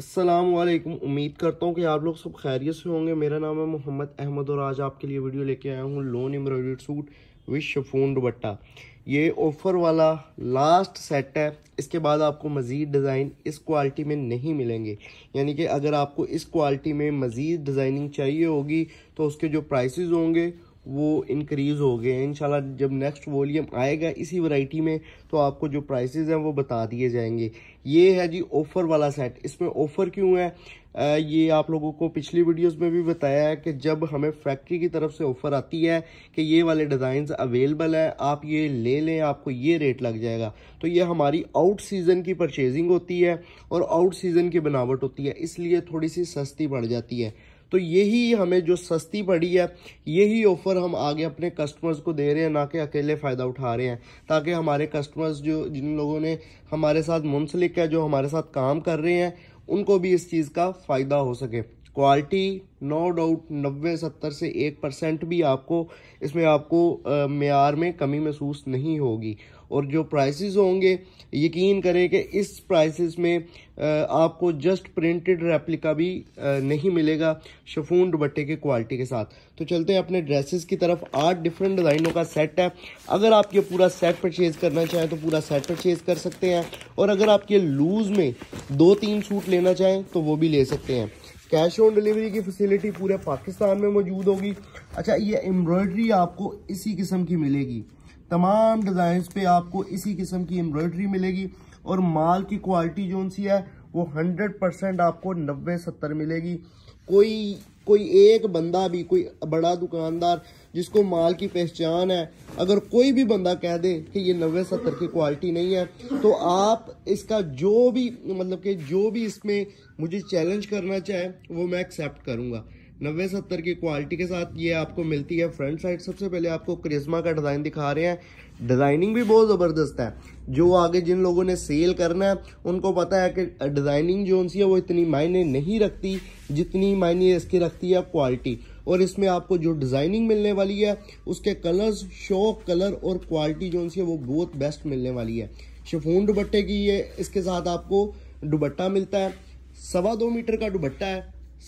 अस्सलाम वालेकुम। उम्मीद करता हूँ कि आप लोग सब खैरियत से होंगे। मेरा नाम है मोहम्मद अहमद और आज आपके लिए वीडियो लेके आया हूँ lawn embroidered suit with chiffon dupatta. ये ऑफ़र वाला लास्ट सेट है, इसके बाद आपको मज़ीद डिज़ाइन इस क्वालिटी में नहीं मिलेंगे। यानी कि अगर आपको इस क्वालिटी में मज़ीद डिज़ाइनिंग चाहिए होगी तो उसके जो प्राइसेस होंगे वो इंक्रीज़ हो गए। इंशाल्लाह जब नेक्स्ट वॉल्यूम आएगा इसी वैरायटी में तो आपको जो प्राइसेस हैं वो बता दिए जाएंगे। ये है जी ऑफ़र वाला सेट। इसमें ऑफ़र क्यों है ये आप लोगों को पिछली वीडियोस में भी बताया है कि जब हमें फैक्ट्री की तरफ से ऑफ़र आती है कि ये वाले डिज़ाइंस अवेलेबल हैं, आप ये ले लें, आपको ये रेट लग जाएगा, तो ये हमारी आउट सीज़न की परचेजिंग होती है और आउट सीज़न की बनावट होती है, इसलिए थोड़ी सी सस्ती पड़ जाती है। तो यही हमें जो सस्ती पड़ी है यही ऑफ़र हम आगे अपने कस्टमर्स को दे रहे हैं, ना कि अकेले फ़ायदा उठा रहे हैं, ताकि हमारे कस्टमर्स जो जिन लोगों ने हमारे साथ मुंसलिक है, जो हमारे साथ काम कर रहे हैं, उनको भी इस चीज़ का फ़ायदा हो सके। क्वालिटी नो डाउट 90-70% से 1% भी आपको इसमें आपको मेयार में कमी महसूस नहीं होगी। और जो प्राइसेस होंगे यकीन करें कि इस प्राइसेस में आपको जस्ट प्रिंटेड रेप्लिका भी नहीं मिलेगा शिफॉन दुपट्टे के क्वालिटी के साथ। तो चलते हैं अपने ड्रेसेस की तरफ। 8 डिफरेंट डिज़ाइनों का सेट है। अगर आप ये पूरा सेट परचेज़ करना चाहें तो पूरा सेट परचेज़ कर सकते हैं, और अगर आप ये लूज़ में 2-3 सूट लेना चाहें तो वो भी ले सकते हैं। कैश ऑन डिलीवरी की फैसिलिटी पूरे पाकिस्तान में मौजूद होगी। अच्छा, ये एम्ब्रॉयडरी आपको इसी किस्म की मिलेगी, तमाम डिज़ाइंस पे आपको इसी किस्म की एम्ब्रॉयडरी मिलेगी, और माल की क्वालिटी जो सी है वो 100% आपको 90-70 मिलेगी। कोई एक बंदा भी, कोई बड़ा दुकानदार जिसको माल की पहचान है, अगर कोई भी बंदा कह दे कि ये 90-70 की क्वालिटी नहीं है, तो आप इसका जो भी मतलब कि जो भी इसमें मुझे चैलेंज करना चाहे वो मैं एक्सेप्ट करूँगा। 90-70 की क्वालिटी के साथ ये आपको मिलती है। फ्रंट साइड सबसे पहले आपको क्रिस्मा का डिज़ाइन दिखा रहे हैं। डिज़ाइनिंग भी बहुत ज़बरदस्त है। जो आगे जिन लोगों ने सेल करना है उनको पता है कि डिज़ाइनिंग जो सी है वो इतनी मायने नहीं रखती जितनी मायने इसकी रखती है क्वालिटी। और इसमें आपको जो डिज़ाइनिंग मिलने वाली है उसके कलर्स, शौक कलर और क्वालिटी जो सी है वो बहुत बेस्ट मिलने वाली है। शिफॉन दुपट्टे की ये इसके साथ आपको दुपट्टा मिलता है। 2.25 मीटर का दुपट्टा है,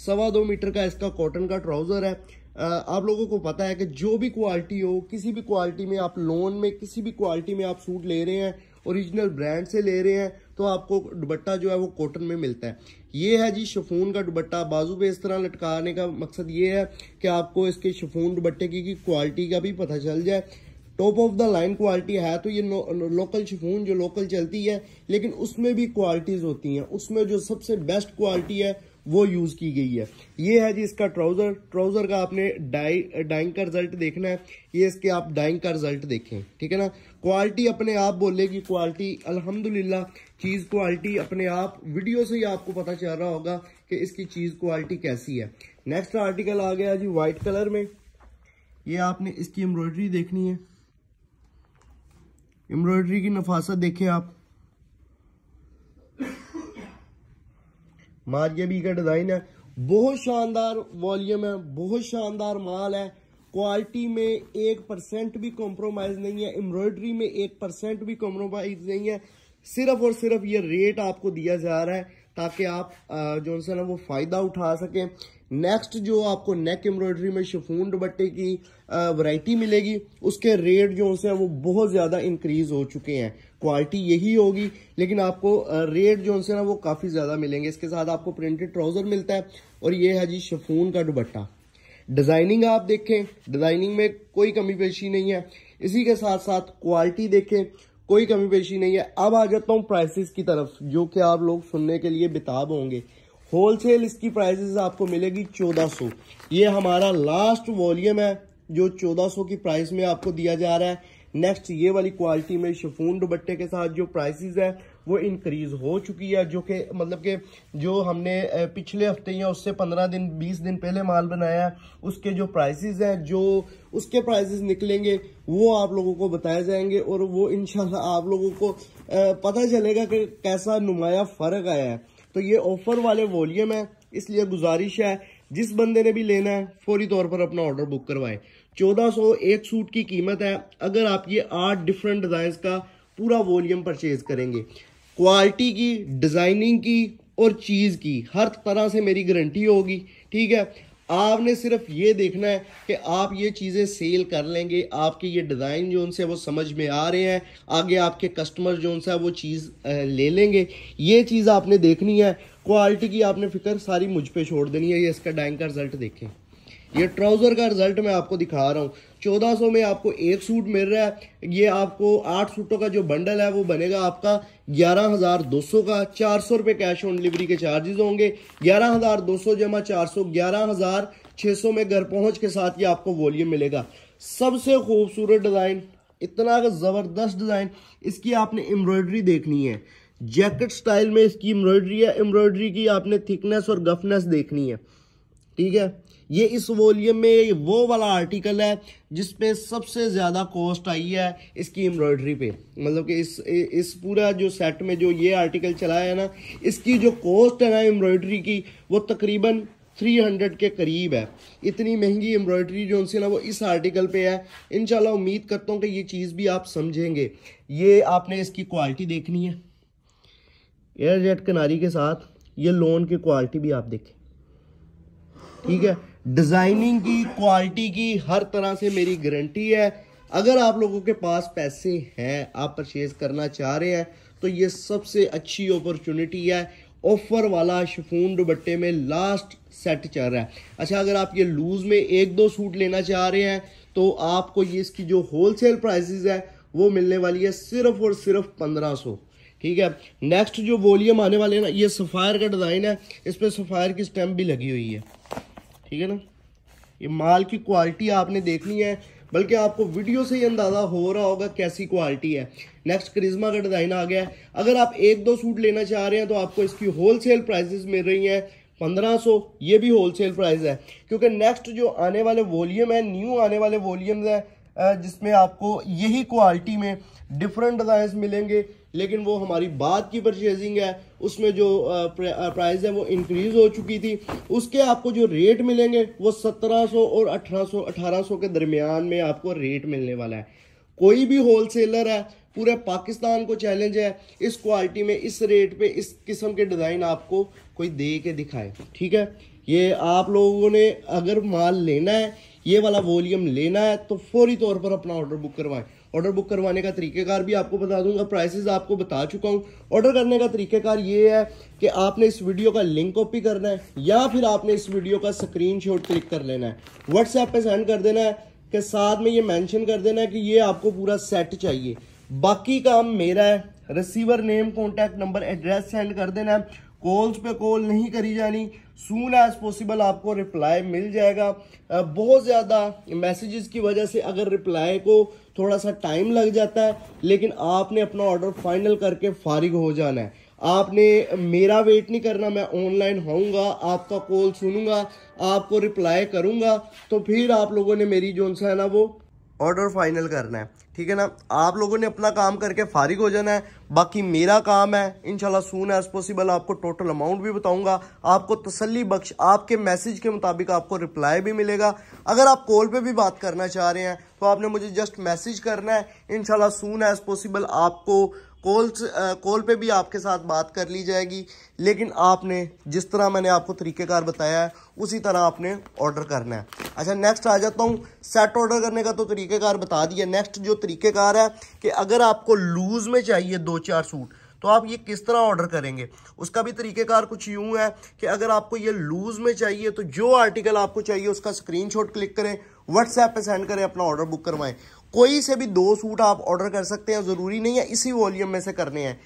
2.25 मीटर का इसका कॉटन का ट्राउज़र है। आप लोगों को पता है कि जो भी क्वालिटी हो, किसी भी क्वालिटी में आप लोन में किसी भी क्वालिटी में आप सूट ले रहे हैं, ओरिजिनल ब्रांड से ले रहे हैं, तो आपको दुपट्टा जो है वो कॉटन में मिलता है। ये है जी शिफॉन का दुपट्टा। बाजू पे इस तरह लटकाने का मकसद ये है कि आपको इसके शिफॉन दुपट्टे की क्वालिटी का भी पता चल जाए। Top of the line quality है, तो ये लोकल शिफॉन जो लोकल चलती है, लेकिन उसमें भी क्वालिटीज़ होती हैं, उसमें जो सबसे बेस्ट क्वालिटी है वो यूज़ की गई है। ये है जी इसका ट्राउज़र। ट्राउज़र का आपने डाइंग का रिजल्ट देखना है, ये इसके आप डाइंग का रिजल्ट देखें, ठीक है ना। क्वालिटी अपने आप बोलेगी, क्वालिटी अल्हम्दुलिल्लाह चीज़ क्वालिटी अपने आप वीडियो से ही आपको पता चल रहा होगा कि इसकी चीज़ क्वालिटी कैसी है। नेक्स्ट आर्टिकल आ गया जी वाइट कलर में। ये आपने इसकी एम्ब्रॉयडरी देखनी है, एम्ब्रॉयडरी की नफासत देखें आप। मारियाबी का डिज़ाइन है, बहुत शानदार वॉल्यूम है, बहुत शानदार माल है। क्वालिटी में 1% भी कॉम्प्रोमाइज़ नहीं है, एम्ब्रॉयडरी में 1% भी कॉम्प्रोमाइज़ नहीं है। सिर्फ और सिर्फ ये रेट आपको दिया जा रहा है ताकि आप जो है ना वो फ़ायदा उठा सकें। नेक्स्ट जो आपको नेक एम्ब्रॉयडरी में शिफॉन दुपट्टे की वैरायटी मिलेगी, उसके रेट जो है वो बहुत ज़्यादा इंक्रीज़ हो चुके हैं। क्वालिटी यही होगी लेकिन आपको रेट जो है ना वो काफ़ी ज़्यादा मिलेंगे। इसके साथ आपको प्रिंटेड ट्राउज़र मिलता है, और ये है जी शिफॉन का दुपट्टा। डिज़ाइनिंग आप देखें, डिज़ाइनिंग में कोई कमी पेशी नहीं है। इसी के साथ साथ क्वालिटी देखें, कोई कमी पेशी नहीं है। अब आ जाता हूँ प्राइसेस की तरफ, जो कि आप लोग सुनने के लिए बेताब होंगे। होलसेल इसकी प्राइसेस आपको मिलेगी 1400। ये हमारा लास्ट वॉल्यूम है जो 1400 की प्राइस में आपको दिया जा रहा है। नेक्स्ट ये वाली क्वालिटी में शिफॉन दुपट्टे के साथ जो प्राइसेस है वो इंक्रीज़ हो चुकी है, जो कि मतलब कि जो हमने पिछले हफ्ते या उससे 15-20 दिन पहले माल बनाया है, उसके जो प्राइसेस हैं, जो उसके प्राइसेस निकलेंगे वो आप लोगों को बताए जाएंगे, और वो इंशाल्लाह आप लोगों को पता चलेगा कि कैसा नुमाया फ़र्क आया है। तो ये ऑफ़र वाले वॉल्यूम है, इसलिए गुजारिश है जिस बंदे ने भी लेना है फौरी तौर पर अपना ऑर्डर बुक करवाएं। 1400 एक सूट की कीमत है अगर आप ये 8 डिफरेंट डिज़ाइंस का पूरा वॉल्यूम परचेज़ करेंगे। क्वालिटी की, डिज़ाइनिंग की और चीज़ की हर तरह से मेरी गारंटी होगी। ठीक है, आपने सिर्फ ये देखना है कि आप ये चीज़ें सेल कर लेंगे, आपके ये डिज़ाइन जो उनसे वो समझ में आ रहे हैं, आगे आपके कस्टमर जो उनसे वो चीज़ ले लेंगे, ये चीज़ आपने देखनी है। क्वालिटी की आपने फिक्र सारी मुझ पे छोड़ देनी है। ये इसका डाइंग का रिज़ल्ट देखें, ये ट्राउज़र का रिज़ल्ट मैं आपको दिखा रहा हूँ। 1400 में आपको एक सूट मिल रहा है, ये आपको 8 सूटों का जो बंडल है वो बनेगा आपका 11,200 का। 400 रुपये कैश ऑन डिलीवरी के चार्जेस होंगे। 11,200 जमा 400 11,600 में घर पहुँच के साथ ये आपको वॉल्यूम मिलेगा। सबसे खूबसूरत डिज़ाइन, इतना ज़बरदस्त डिज़ाइन, इसकी आपने एम्ब्रॉयडरी देखनी है। जैकेट स्टाइल में इसकी एम्ब्रॉयडरी है, एम्ब्रॉयडरी की आपने थिकनेस और गफनेस देखनी है। ठीक है, ये इस वॉल्यूम में वो वाला आर्टिकल है जिसपे सबसे ज़्यादा कॉस्ट आई है इसकी एम्ब्रॉयडरी पे। मतलब कि इस पूरा जो सेट में जो ये आर्टिकल चलाया है ना, इसकी जो कॉस्ट है ना एम्ब्रॉयडरी की, वो तकरीबन 300 के करीब है। इतनी महंगी एम्ब्रॉयडरी जो उनसे ना वो इस आर्टिकल पे है। इंशाल्लाह उम्मीद करता हूँ कि ये चीज़ भी आप समझेंगे। ये आपने इसकी क्वालिटी देखनी है, एयर जेट किनारी के साथ ये लोन की क्वालिटी भी आप देखें। ठीक है, डिज़ाइनिंग की, क्वालिटी की हर तरह से मेरी गारंटी है। अगर आप लोगों के पास पैसे हैं, आप परचेज़ करना चाह रहे हैं, तो ये सबसे अच्छी अपॉर्चुनिटी है। ऑफ़र वाला शिफॉन दुपट्टे में लास्ट सेट चल रहा है। अच्छा, अगर आप ये लूज़ में 1-2 सूट लेना चाह रहे हैं, तो आपको ये इसकी जो होलसेल प्राइसेस है वो मिलने वाली है सिर्फ और सिर्फ 1500। ठीक है, नेक्स्ट जो वॉल्यूम आने वाले हैं ना, ये सफ़ायर का डिज़ाइन है, इस पर सफ़ायर की स्टैम्प भी लगी हुई है। ठीक है ना, ये माल की क्वालिटी आपने देखनी है, बल्कि आपको वीडियो से ही अंदाज़ा हो रहा होगा कैसी क्वालिटी है। नेक्स्ट करिश्मा का डिज़ाइन आ गया है। अगर आप 1-2 सूट लेना चाह रहे हैं, तो आपको इसकी होलसेल प्राइसेस मिल रही हैं 1500। ये भी होलसेल प्राइस है, क्योंकि नेक्स्ट जो आने वाले वॉल्यूम है, न्यू आने वाले वॉल्यूम्स हैं, जिसमें आपको यही क्वालिटी में डिफरेंट डिज़ाइंस मिलेंगे, लेकिन वो हमारी बाद की परचेजिंग है, उसमें जो प्राइस है वो इंक्रीज़ हो चुकी थी। उसके आपको जो रेट मिलेंगे वो 1700 और 1800 के दरमियान में आपको रेट मिलने वाला है। कोई भी होलसेलर है, पूरे पाकिस्तान को चैलेंज है इस क्वालिटी में, इस रेट पे, इस किस्म के डिज़ाइन आपको कोई दे के दिखाए। ठीक है, ये आप लोगों ने अगर माल लेना है, ये वाला वॉल्यूम लेना है, तो फौरी तौर पर अपना ऑर्डर बुक करवाएं। ऑर्डर बुक करवाने का तरीक़ेकार भी आपको बता दूंगा, प्राइसेस आपको बता चुका हूँ। ऑर्डर करने का तरीक़ेकार ये है कि आपने इस वीडियो का लिंक कॉपी करना है, या फिर आपने इस वीडियो का स्क्रीनशॉट क्लिक कर लेना है, व्हाट्सएप पे सेंड कर देना है, के साथ में ये मेंशन कर देना है कि ये आपको पूरा सेट चाहिए। बाकी काम मेरा है, receiver name, contact number, address send कर देना है। कॉल्स पे कॉल नहीं करी जानी, सून एज पॉसिबल आपको रिप्लाई मिल जाएगा। बहुत ज़्यादा मैसेजेस की वजह से अगर रिप्लाई को थोड़ा सा टाइम लग जाता है, लेकिन आपने अपना ऑर्डर फाइनल करके फारिग हो जाना है। आपने मेरा वेट नहीं करना, मैं ऑनलाइन होऊंगा, आपका कॉल सुनूंगा, आपको रिप्लाई करूंगा, तो फिर आप लोगों ने मेरी जो है ना वो ऑर्डर फाइनल करना है। ठीक है ना, आप लोगों ने अपना काम करके फारिग हो जाना है। बाकी मेरा काम है, इंशाल्लाह सून एज पॉसिबल आपको टोटल अमाउंट भी बताऊंगा, आपको तसल्ली बख्श आपके मैसेज के मुताबिक आपको रिप्लाई भी मिलेगा। अगर आप कॉल पे भी बात करना चाह रहे हैं, तो आपने मुझे जस्ट मैसेज करना है, इंशाल्लाह सून एज पॉसिबल आपको कॉल पे भी आपके साथ बात कर ली जाएगी। लेकिन आपने जिस तरह मैंने आपको तरीक़ेकार बताया है, उसी तरह आपने ऑर्डर करना है। अच्छा, नेक्स्ट आ जाता हूँ, सेट ऑर्डर करने का तो तरीक़ेकार बता दिया। नेक्स्ट जो तरीक़ेकार है कि अगर आपको लूज़ में चाहिए 2-4 सूट, तो आप ये किस तरह ऑर्डर करेंगे, उसका भी तरीक़ेकार कुछ यूँ है कि अगर आपको ये लूज़ में चाहिए, तो जो आर्टिकल आपको चाहिए उसका स्क्रीनशॉट क्लिक करें, व्हाट्सएप पे सेंड करें, अपना ऑर्डर बुक करवाएं। कोई से भी 2 सूट आप ऑर्डर कर सकते हैं, ज़रूरी नहीं है इसी वॉल्यूम में से करने हैं।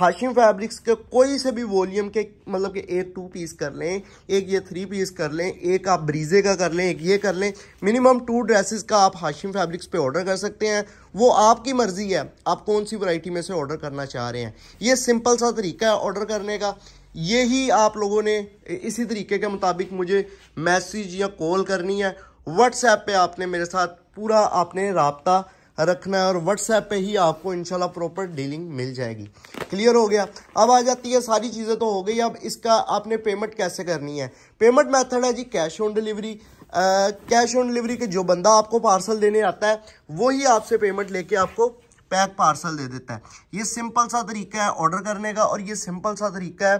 हाशिम फैब्रिक्स के कोई से भी वॉल्यूम के, मतलब कि एक 2 पीस कर लें, एक ये 3 पीस कर लें, एक आप ब्रीजे का कर लें, एक ये कर लें। मिनिमम 2 ड्रेसेस का आप हाशिम फैब्रिक्स पे ऑर्डर कर सकते हैं। वो आपकी मर्ज़ी है, आप कौन सी वैरायटी में से ऑर्डर करना चाह रहे हैं। ये सिंपल सा तरीका है ऑर्डर करने का। यही आप लोगों ने इसी तरीके के मुताबिक मुझे मैसेज या कॉल करनी है। व्हाट्सएप पे आपने मेरे साथ पूरा आपने राब्ता रखना है, और व्हाट्सएप पे ही आपको इंशाल्लाह प्रॉपर डीलिंग मिल जाएगी। क्लियर हो गया। अब आ जाती है, सारी चीज़ें तो हो गई, अब इसका आपने पेमेंट कैसे करनी है। पेमेंट मेथड है जी cash on delivery. Cash on delivery के जो बंदा आपको पार्सल देने आता है, वही आपसे पेमेंट लेके आपको पैक पार्सल दे देता है। ये सिंपल सा तरीका है ऑर्डर करने का और ये सिंपल सा तरीका है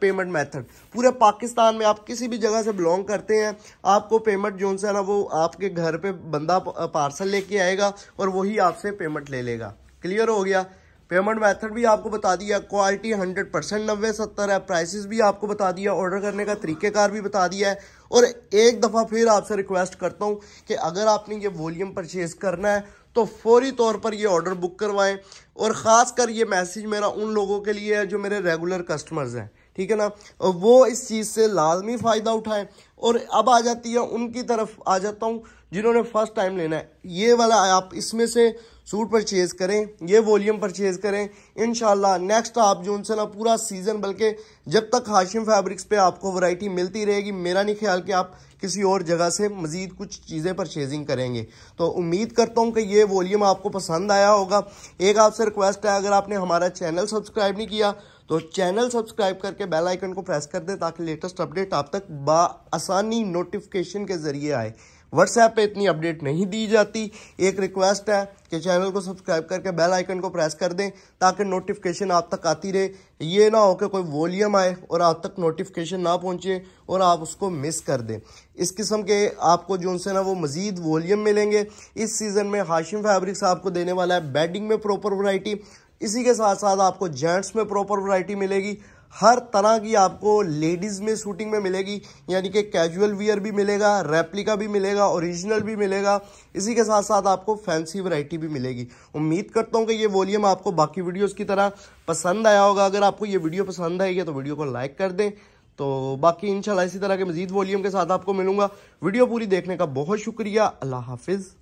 पेमेंट मेथड। पूरे पाकिस्तान में आप किसी भी जगह से बिलोंग करते हैं, आपको पेमेंट जोन से ना वो आपके घर पे बंदा पार्सल लेके आएगा और वही आपसे पेमेंट ले लेगा। क्लियर हो गया। पेमेंट मेथड भी आपको बता दिया, क्वालिटी 100% 90-70 है, प्राइसेस भी आपको बता दिया, ऑर्डर करने का तरीक़ेकार भी बता दिया है। और एक दफ़ा फिर आपसे रिक्वेस्ट करता हूँ कि अगर आपने ये वॉल्यूम परचेज़ करना है तो फौरी तौर पर ये ऑर्डर बुक करवाएं। और ख़ासकर ये मैसेज मेरा उन लोगों के लिए है जो मेरे रेगुलर कस्टमर्स हैं, ठीक है ना, वो इस चीज़ से लाजमी फ़ायदा उठाएं। और अब आ जाती है उनकी तरफ आ जाता हूँ जिन्होंने फर्स्ट टाइम लेना है। ये वाला आप इसमें से सूट परचेज़ करें, ये वॉल्यूम परचेज़ करें, इंशाल्लाह नेक्स्ट आप जो उनसे ना पूरा सीज़न, बल्कि जब तक हाशिम फैब्रिक्स पे आपको वैरायटी मिलती रहेगी, मेरा नहीं ख्याल कि आप किसी और जगह से मज़ीद कुछ चीज़ें परचेजिंग करेंगे। तो उम्मीद करता हूँ कि ये वॉल्यूम आपको पसंद आया होगा। एक आपसे रिक्वेस्ट है, अगर आपने हमारा चैनल सब्सक्राइब नहीं किया तो चैनल सब्सक्राइब करके बेल आइकन को प्रेस कर दें ताकि लेटेस्ट अपडेट आप तक आसानी नोटिफिकेशन के ज़रिए आए। व्हाट्सएप पे इतनी अपडेट नहीं दी जाती। एक रिक्वेस्ट है कि चैनल को सब्सक्राइब करके बेल आइकन को प्रेस कर दें ताकि नोटिफिकेशन आप तक आती रहे। ये ना हो कि कोई वॉल्यूम आए और आप तक नोटिफिकेशन ना पहुंचे और आप उसको मिस कर दें। इस किस्म के आपको जो उनसे ना वो मज़ीद वॉल्यूम मिलेंगे। इस सीज़न में हाशिम फैब्रिक्स आपको देने वाला है बेडिंग में प्रॉपर वैरायटी, इसी के साथ साथ आपको जेंट्स में प्रॉपर वैरायटी मिलेगी, हर तरह की आपको लेडीज़ में शूटिंग में मिलेगी, यानी कि कैजुअल वियर भी मिलेगा, रेप्लिका भी मिलेगा, ओरिजिनल भी मिलेगा, इसी के साथ साथ आपको फैंसी वैरायटी भी मिलेगी। उम्मीद करता हूँ कि ये वॉल्यूम आपको बाकी वीडियोस की तरह पसंद आया होगा। अगर आपको ये वीडियो पसंद आई है तो वीडियो को लाइक कर दें। तो बाकी इंशाल्लाह इसी तरह के मज़ीद वॉल्यूम के साथ आपको मिलूंगा। वीडियो पूरी देखने का बहुत शुक्रिया। अल्लाह हाफिज़।